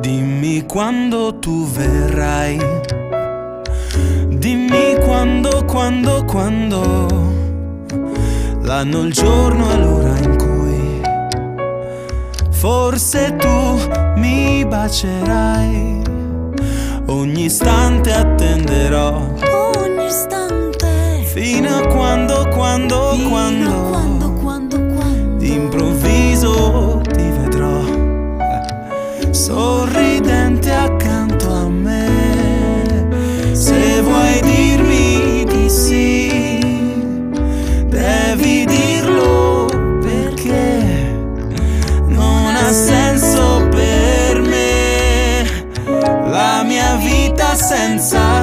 Dimmi quando tu verrai, dimmi quando, quando, quando, l'anno, il giorno e l'ora in cui forse tu mi bacerai. Ogni istante attenderò, ogni istante, fino a quando, quando, fino quando, quando, quando, quando d'improvviso ti vedrò sorridente accanto a me. Se vuoi dirmi di sì, devi dirlo, perché non ha senso per me la mia vita senza